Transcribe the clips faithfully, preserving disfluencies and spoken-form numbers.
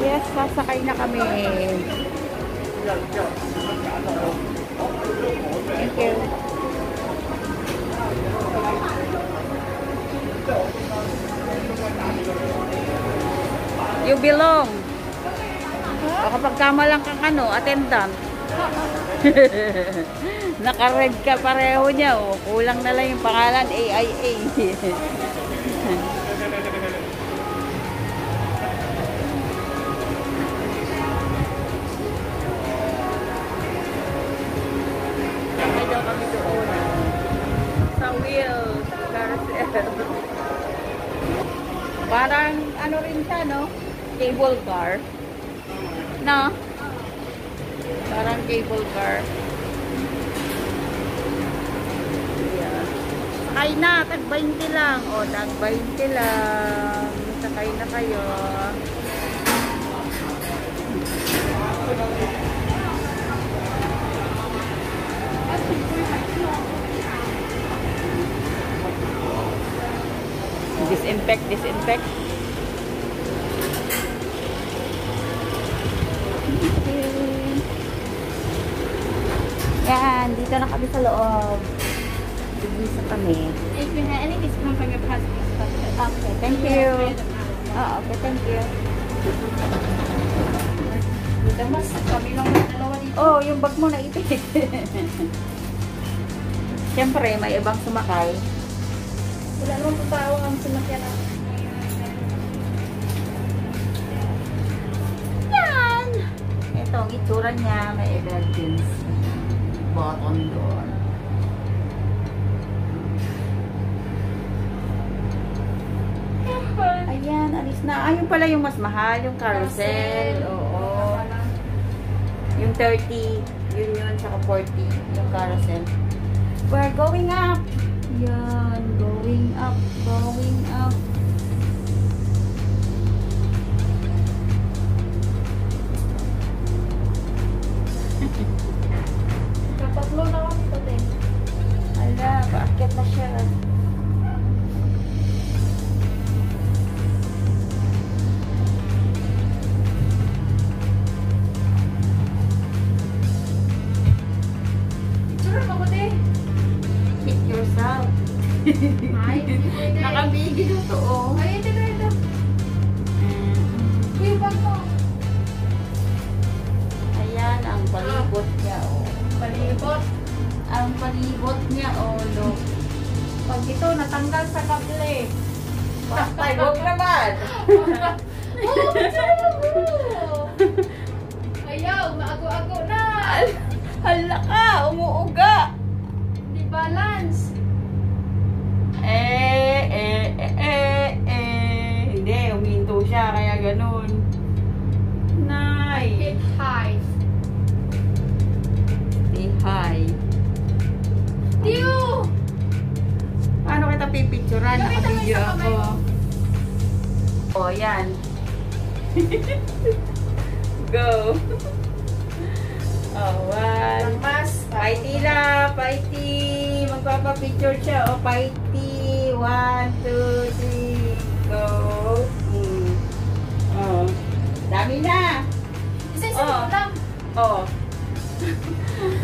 Yes, sasakay na kami. Thank you. You belong. O kapag kamalang kang ano, attendant. Naka-red ka pareho niya. Oh. Kulang na lang yung pangalan, A I A. Parang ano rin siya, no? Cable car. No? Parang cable car. Yeah. Sakay na, tag twenty lang. O, tag twenty lang. Sakay na kayo. Disinfect, disinfect. Yan, dito na kami sa loob. Dito kami. If you have any discount from your past, okay, thank you. Oh, okay, thank you. Dito mas, kami lang dalawa dito. Oh, yung bag mo naipit. Siyempre, may ibang sumakay. Wala naman po tao ang sumakyan ako. Yan! Ito, ang itsura niya. May emergency button doon. Ayan, alis na. Ayun pala yung mas mahal. Yung carousel. Oo. Yung thirty. Yun yun, saka forty. Yung carousel. We're going up! Yan, going up, going up. Katatlo na kami ito din. Ala, paakyat na siya. Ay, nakabigil ito, oh. Ay, ito na ito. Uy, bag mo. Ayan, ang palibot niya, oh. Palibot? Ang palibot niya, oh, look. Pag ito, natanggal sa kable. Patay, huwag naman. Oh, oh, ayaw, maago-ago na. Hala ka, umuuga. Di balance. Eh, eh, eh, eh, eh. Hindi, uminto siya, kaya ganun. Nice. Hit high. Hit high. Tiyo! Paano kita pipicturan? Nakapidyo ako. O, yan. Go. Oh, one. Paiti na, paiti. Magpapapicture siya, o, paiti. One, two, three, go. Mm. Oh. Dami na. Isa-isa oh. Lang. Oh.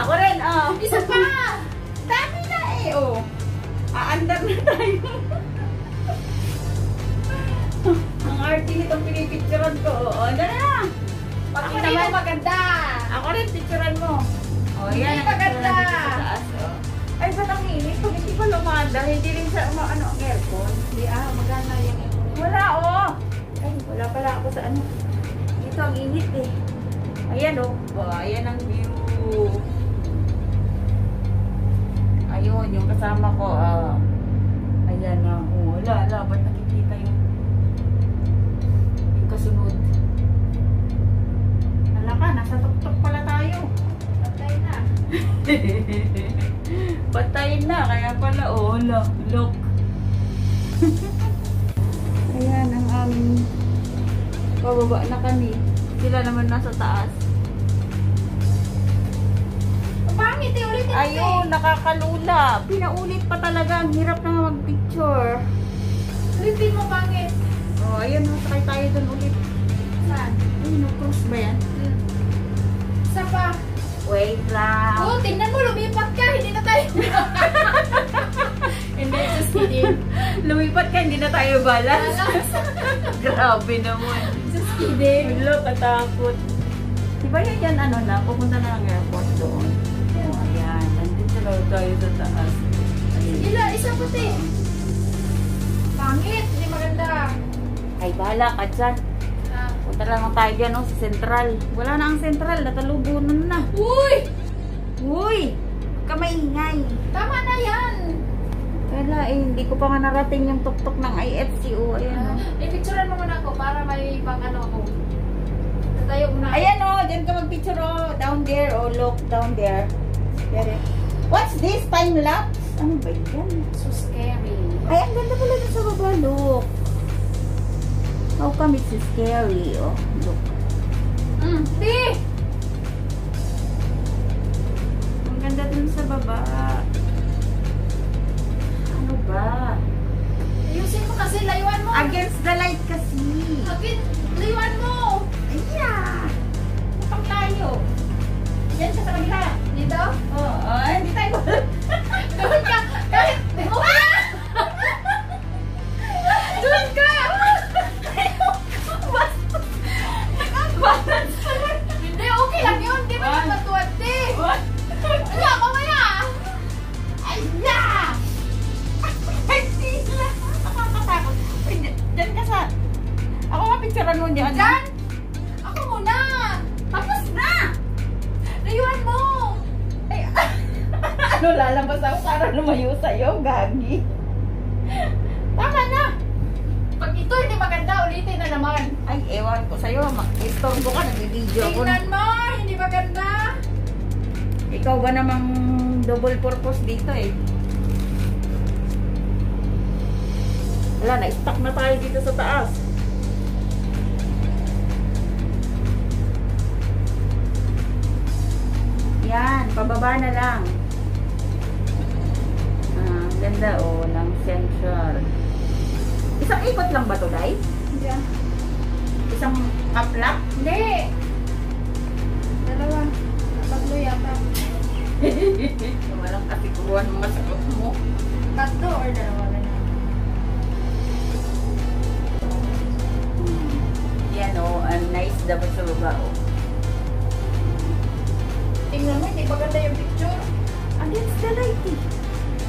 Ako rin, oh. Isa pa. Dami na eh, oh. Aandar na tayo. Ang arty nitong pinipicturan ko, oh. Ano na? Ako rin yung maganda. Ako rin, picturan mo. Oh, yan. Yung maganda. Ay, ba't ang init? Kung hindi pa lumanda, hindi rin sa um, ano, ang aircon. Hindi ah, magana yung aircon. Wala, oh! Ay, wala pala ako sa ano. Ito ang init eh. Ayan, oh. Oh, ayan ang view. Ayun, yung kasama ko, ah. Ayan na, oh. Wala, wala. Ba't nakikita yung yung kasunod? Wala ka, nasa tuktok pala tayo. Patay na. Patay na, kaya pala, oh, look, look. Ayan, ang aming bababa na kami. Sila naman nasa taas. Pangit eh, ulit. Ayun, nakakalula. Pinaulit pa talaga. Ang hirap na mag-picture. Ulitin mo bakit? Oh, ayun, sakay tayo dun ulit. Saan? Ay, no-cross ba yan? Hmm. Isa pa. Wait lang. Oh, tingnan mo, lumipat ka, hindi na tayo. And then just kidding. Lumipat ka, hindi na tayo balance. Balance. Grabe naman. Just kidding. Wala, katakot. Diba yun yan, ano na, pupunta na ng airport doon. Yeah. Oh, ayan, nandito lang tayo sa taas. Gila, isa puti. Pangit, hindi maganda. Ay, bahala ka dyan. Punta lang tayo dyan, oh, sa sentral. Wala na ang sentral, natalubunan na. Uy! Uy! Kamaingay. Tama na yan. Wala eh, hindi ko pa nga narating yung tuktok ng I F C O. Ayan, uh, oh. I-picturean mo muna ako para may pang ano ako. Tatayo muna. Ayan o, oh, dyan ka mag-picture o. Oh. Down there, oh, look, down there. There it. What's this? Time lapse? Ano ba yan? So scary. Ay, ang ganda pala sa baba, look. How come it's scary? Oh, look. Mm, see? Ang ganda dun sa baba. Ano ba? Ayusin mo kasi, layuan mo. Against the light kasi. Against, layuan mo. Ayan. Kapag layo. Yan siya sa kabila. Dito? Oo. Oh, hindi tayo. Doon ka. Doon ka. Doon ka. Hindi, okay lang yun. Hindi ba yung matuwad eh. Ano, mamaya. Ay, na! Ay, sila. Nakakatakot. Diyan ka sa... Ako nga picturean mo niya. Diyan? Ako muna. Tapos na. Layuan mo. Ay, ano, lalabas ako para lumayo sa'yo. Gagi. Tama na. Pag ito hindi maganda, ulitin na naman. Ay, ewan ko sa'yo. Mag-istorbo ka, nag-video ako. Tingnan mo, hindi maganda. Ikaw ba namang double purpose dito eh? Wala, na-stuck na tayo dito sa taas. Yan, pababa na lang. Ah, ganda oh, ng central. Isang ikot lang ba ito, guys? Hindi. Yeah. Isang kaplak? Hindi. Dalawa. Tatlo yata. Walang katiguan mga sagot mo. Tatlo or dalawa na na. Yan o. Nice dapat sa baba o. Tingnan mo, hindi ba ganda yung picture? Against the light eh.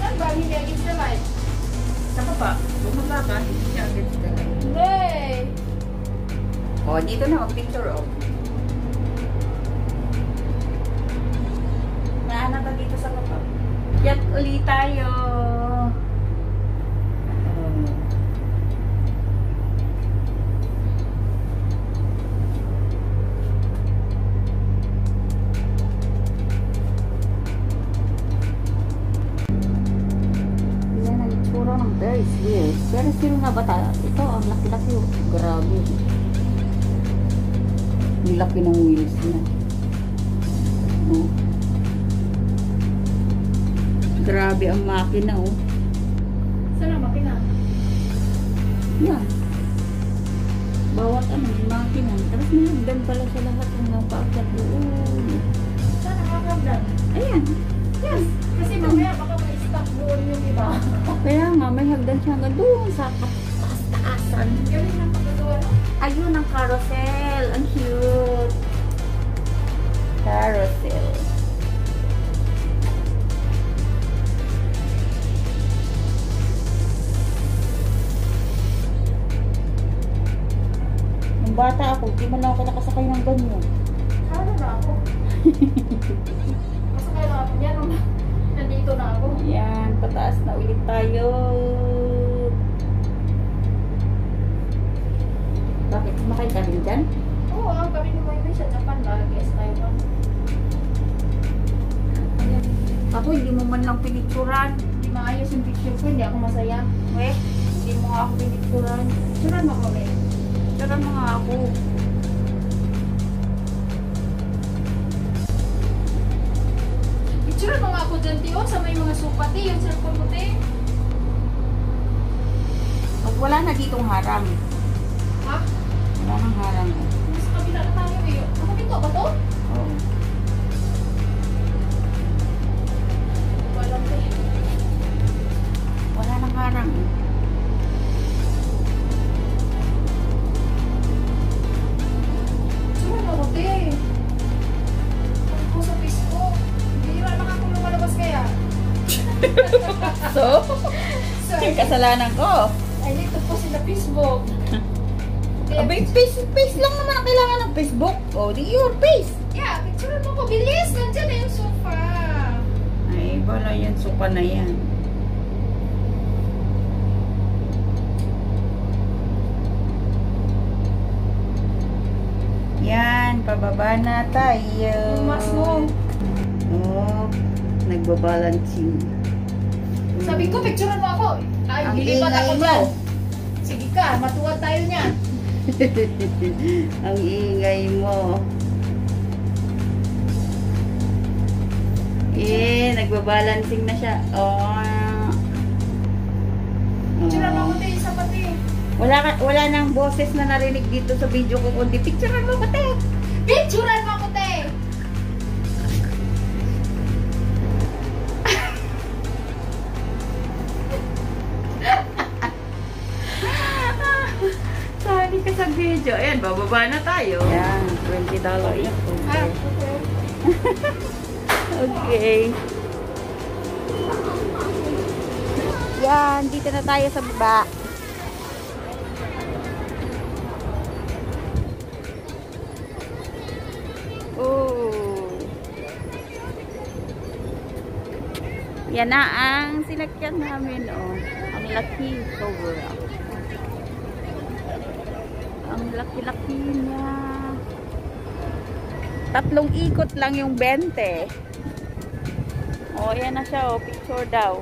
Saan ba? Hindi against the light. Saka pa, bumaba ka, hindi siya against the light. Hindi! O, dito na, mag-picture o. Naan na ba dito sa baba? Yak ulit tayo! Pero sino nga ba tayo? Ito, ang laki-laki. Grabe. Ang laki ng wheels na. Oh. Grabe ang makina, oh. Saan ang makina? Yan. Bawat ano, makina. Tapos nilagdan pala sa lahat ng napaakyat doon. Saan nakakagdan? Ayan. Yes. Kasi mamaya baka may-stop doon yung iba. Kaya nga, may hagdan siya hanggang doon sa taas-taasan. Galing ng pagkagawa, no? Ayun, ang carousel. Ang cute. Carousel. Nung bata ako, di man lang ako nakasakay ng ganyan. Kala na ako. Kasakay na ako niya nung nandito na ako. Ayan, pataas na ulit tayo. Bakit? Sumakay ka rin dyan? Oo, ang kami naman yun sa Japan. Barangay sa Taiwan. Ako, hindi mo man lang pinicturan. Hindi maayos yung picture ko. Hindi ako masaya. Weh, hindi mo nga ako pinicturan. Picturan mo kami. Picturan mo nga ako. Sure, mga kudyante o, sa may mga supati, yung cellphone puti. Ako wala na ditong harang. Ha? Wala nang harang. Mas kabila na tayo eh. Nakapinto ba to? Oo. Wala na eh. Wala nang harang eh. So, so, yung kasalanan ko. I need to post in the Facebook. Abay, face, face lang naman ang kailangan ng Facebook. Oh, di your face. Yeah, picture mo ko. Bilis, nandiyan na yung sofa. Ay, bala yan. Sofa na yan. Yan, pababa na tayo. Mas mo. Oh, nagbabalancing. Sabi ko, picturean mo ako. Ay, dilipat ako dyan. Sige ka, matuwa tayo niyan. Ang ingay mo. Eh, nagbabalancing na siya. Oh. Picturean mo ako tayo, isa pati. Wala, wala nang boses na narinig dito sa video ko, kundi picturean mo ako tayo. Picturean mo ako tayo. Sa video. Ayan, bababa na tayo. Ayan, twenty dollars. Okay. Okay. Ayan, dito na tayo sa baba. Oh. Yan na ang silakyan namin. Oh. Ang laki. Sobra. Ang laki-laki niya. Tatlong ikot lang yung bente. O, oh, yan na siya. Oh. Picture daw.